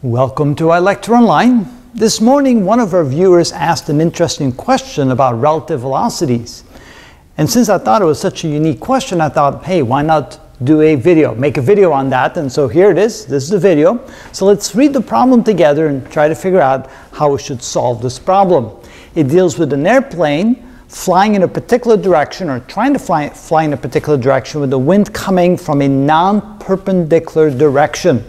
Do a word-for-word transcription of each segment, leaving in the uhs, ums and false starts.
Welcome to our lecture online. This morning, one of our viewers asked an interesting question about relative velocities. And since I thought it was such a unique question, I thought, hey, why not do a video, make a video on that? And so here it is, this is the video. So let's read the problem together and try to figure out how we should solve this problem. It deals with an airplane flying in a particular direction, or trying to fly, fly in a particular direction with the wind coming from a non-perpendicular direction.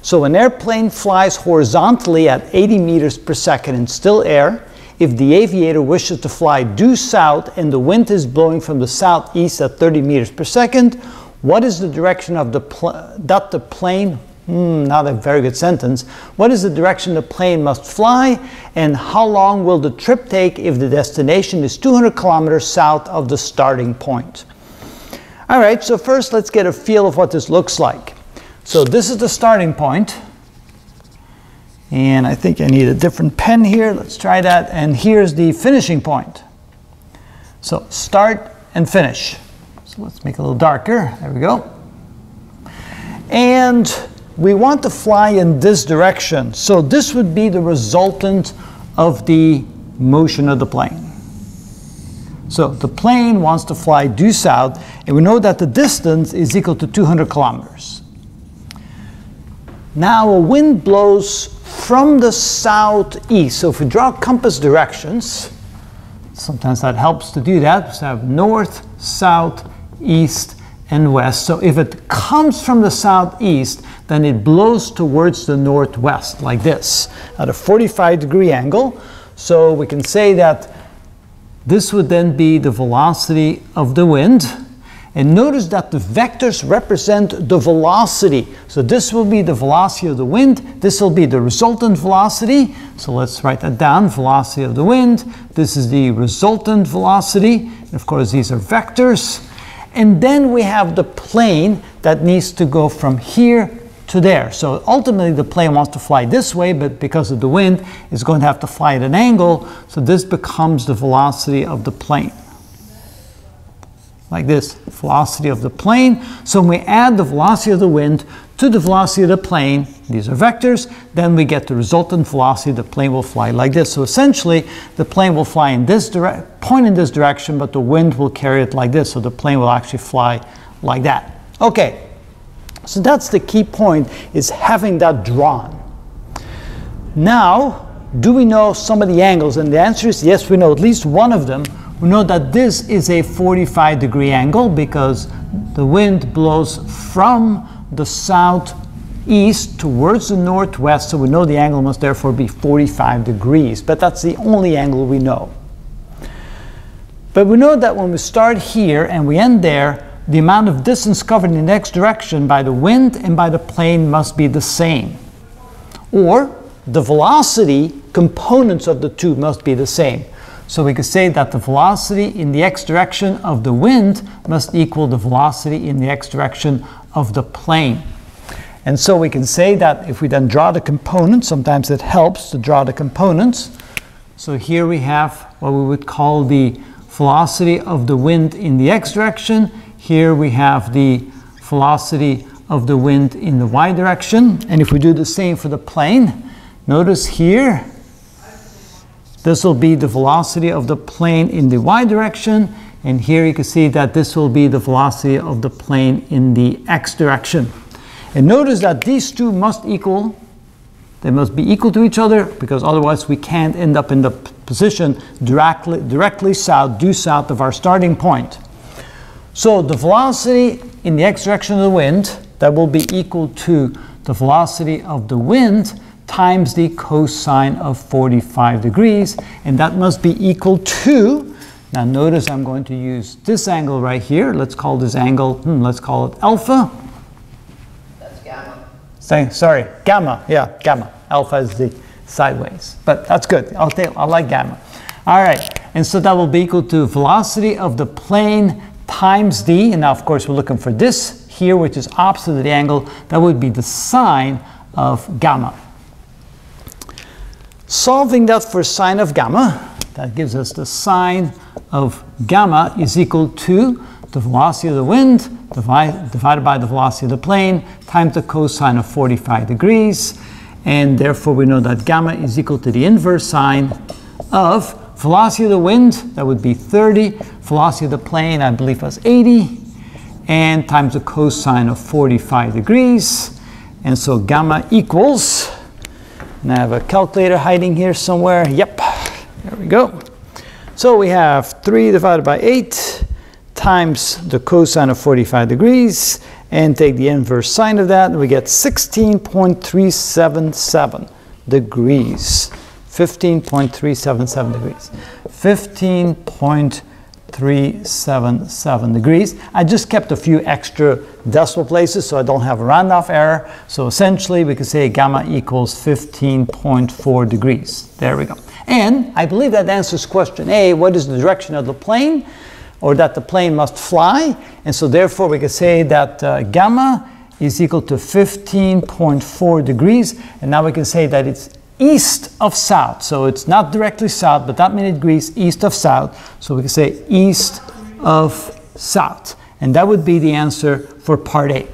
So an airplane flies horizontally at eighty meters per second in still air. If the aviator wishes to fly due south and the wind is blowing from the southeast at thirty meters per second, what is the direction of the pl- that the plane, hmm, not a very good sentence, what is the direction the plane must fly, and how long will the trip take if the destination is two hundred kilometers south of the starting point? All right, so first let's get a feel of what this looks like. So this is the starting point, and I think I need a different pen here. Let's try that. And here's the finishing point. So start and finish. So let's make it a little darker. There we go. And we want to fly in this direction. So this would be the resultant of the motion of the plane. So the plane wants to fly due south, and we know that the distance is equal to two hundred kilometers. Now a wind blows from the southeast. So if we draw compass directions, sometimes that helps to do that. So I have north, south, east, and west. So if it comes from the southeast, then it blows towards the northwest, like this, at a forty-five degree angle. So we can say that this would then be the velocity of the wind. And notice that the vectors represent the velocity. So this will be the velocity of the wind. This will be the resultant velocity. So let's write that down, velocity of the wind. This is the resultant velocity. And of course, these are vectors. And then we have the plane that needs to go from here to there. So ultimately, the plane wants to fly this way, but because of the wind, it's going to have to fly at an angle. So this becomes the velocity of the plane. Like this, velocity of the plane. So when we add the velocity of the wind to the velocity of the plane, these are vectors, then we get the resultant velocity. The plane will fly like this. So essentially, the plane will fly in this direct point in this direction, but the wind will carry it like this. So the plane will actually fly like that. Okay, so that's the key point, is having that drawn. Now, do we know some of the angles? And the answer is yes, we know at least one of them. We know that this is a forty-five degree angle because the wind blows from the southeast towards the northwest, so we know the angle must therefore be forty-five degrees, but that's the only angle we know. But we know that when we start here and we end there, the amount of distance covered in the next direction by the wind and by the plane must be the same. Or the velocity components of the two must be the same. So we could say that the velocity in the x direction of the wind must equal the velocity in the x direction of the plane. And so we can say that if we then draw the components, sometimes it helps to draw the components. So here we have what we would call the velocity of the wind in the x direction. Here we have the velocity of the wind in the y direction. And if we do the same for the plane, notice here, this will be the velocity of the plane in the y direction, and here you can see that this will be the velocity of the plane in the x direction. And notice that these two must equal, they must be equal to each other, because otherwise we can't end up in the position directly, directly south, due south of our starting point. So the velocity in the x direction of the wind, that will be equal to the velocity of the wind times the cosine of forty-five degrees, and that must be equal to, now notice I'm going to use this angle right here, let's call this angle, hmm, let's call it alpha. That's gamma. Say, sorry, gamma, yeah, gamma. Alpha is the sideways, but that's good, I'll take, I like gamma. All right, and so that will be equal to velocity of the plane times d, and now of course we're looking for this here, which is opposite of the angle, that would be the sine of gamma. Solving that for sine of gamma, that gives us the sine of gamma is equal to the velocity of the wind divide, divided by the velocity of the plane times the cosine of forty-five degrees. and therefore we know that gamma is equal to the inverse sine of velocity of the wind, that would be thirty, velocity of the plane, I believe was eighty, and times the cosine of forty-five degrees. And so gamma equals, and I have a calculator hiding here somewhere, yep, there we go. So we have three divided by eight times the cosine of forty-five degrees, and take the inverse sine of that, and we get sixteen point three seven seven degrees. fifteen point three seven seven degrees. fifteen point three seven seven degrees. I just kept a few extra decimal places so I don't have a round off error. So essentially we could say gamma equals fifteen point four degrees. There we go. And I believe that answers question A, what is the direction of the plane, or that the plane must fly. And so therefore we could say that uh, gamma is equal to fifteen point four degrees. And now we can say that it's east of south. So it's not directly south, but that many degrees east of south. So we can say east of south. And that would be the answer for part A.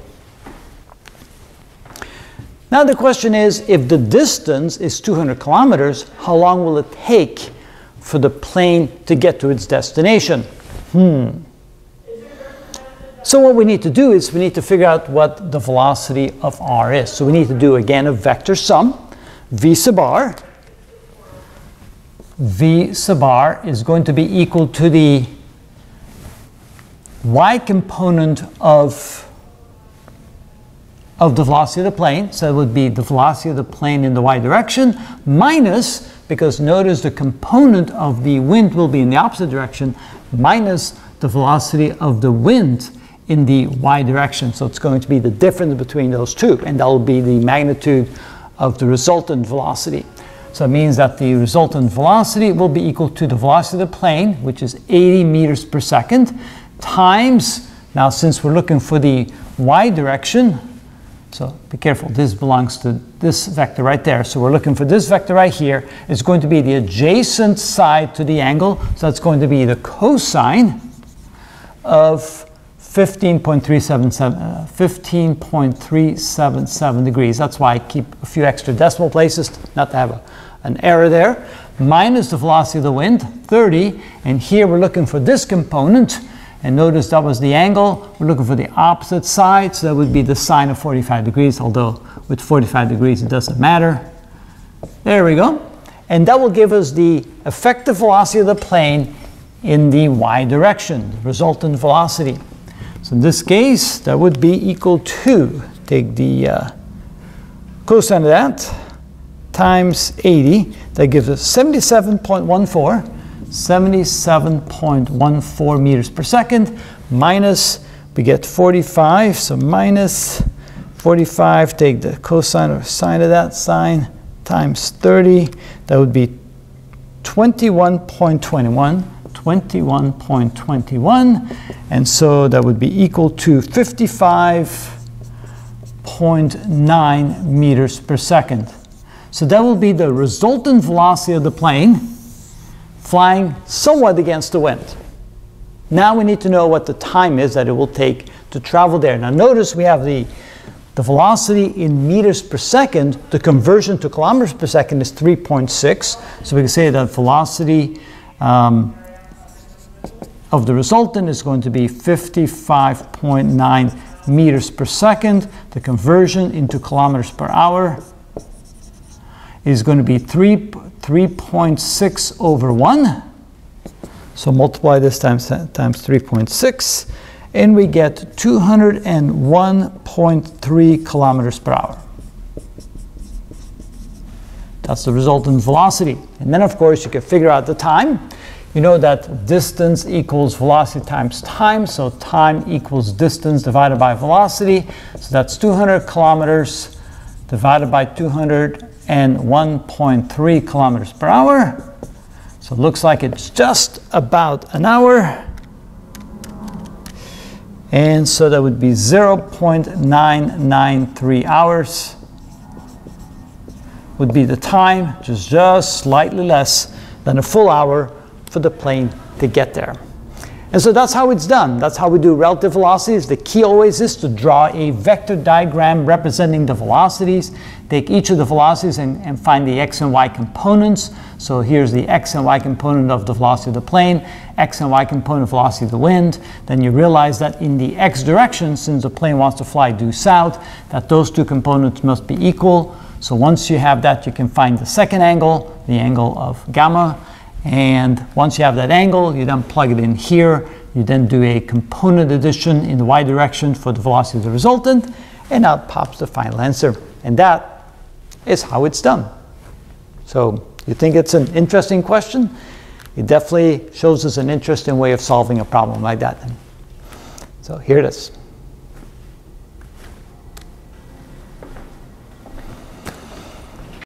Now the question is, if the distance is two hundred kilometers, how long will it take for the plane to get to its destination? Hmm. So what we need to do is we need to figure out what the velocity of r is. So we need to do again a vector sum. V sub r, V sub r is going to be equal to the y component of, of the velocity of the plane. So it would be the velocity of the plane in the y direction minus, because notice the component of the wind will be in the opposite direction, minus the velocity of the wind in the y direction. So it's going to be the difference between those two, and that will be the magnitude of the resultant velocity. So it means that the resultant velocity will be equal to the velocity of the plane, which is eighty meters per second, times, now since we're looking for the y direction, so be careful, this belongs to this vector right there. So we're looking for this vector right here. It's going to be the adjacent side to the angle. So that's going to be the cosine of fifteen point three seven seven degrees. That's why I keep a few extra decimal places, not to have a, an error there. Minus the velocity of the wind, thirty. And here we're looking for this component. And notice that was the angle. We're looking for the opposite side. So that would be the sine of forty-five degrees, although with forty-five degrees it doesn't matter. There we go. And that will give us the effective velocity of the plane in the y direction, the resultant velocity. So in this case, that would be equal to, take the uh, cosine of that, times eighty. That gives us seventy-seven point one four, seventy-seven point one four meters per second, minus, we get forty-five, so minus forty-five, take the cosine or sine of that, sine, times thirty. That would be twenty-one point two one. twenty-one point two one, and so that would be equal to fifty-five point nine meters per second. So that will be the resultant velocity of the plane flying somewhat against the wind. Now we need to know what the time is that it will take to travel there. Now notice we have the The velocity in meters per second. The conversion to kilometers per second is three point six. So we can say that velocity um, of the resultant is going to be fifty-five point nine meters per second. The conversion into kilometers per hour is going to be three point six over one. So multiply this times, times three point six, and we get two hundred one point three kilometers per hour. That's the resultant velocity. And then of course you can figure out the time. You know that distance equals velocity times time, so time equals distance divided by velocity. So that's two hundred kilometers divided by two hundred one point three kilometers per hour. So it looks like it's just about an hour. And so that would be zero point nine nine three hours would be the time, just, just slightly less than a full hour for the plane to get there. And so that's how it's done. That's how we do relative velocities. The key always is to draw a vector diagram representing the velocities. Take each of the velocities and, and find the x and y components. So here's the x and y component of the velocity of the plane, x and y component of velocity of the wind. Then you realize that in the x direction, since the plane wants to fly due south, that those two components must be equal. So once you have that, you can find the second angle, the angle of gamma. And once you have that angle, you then plug it in here. You then do a component addition in the y direction for the velocity of the resultant, and out pops the final answer. And that is how it's done. So you think it's an interesting question? It definitely shows us an interesting way of solving a problem like that. So here it is.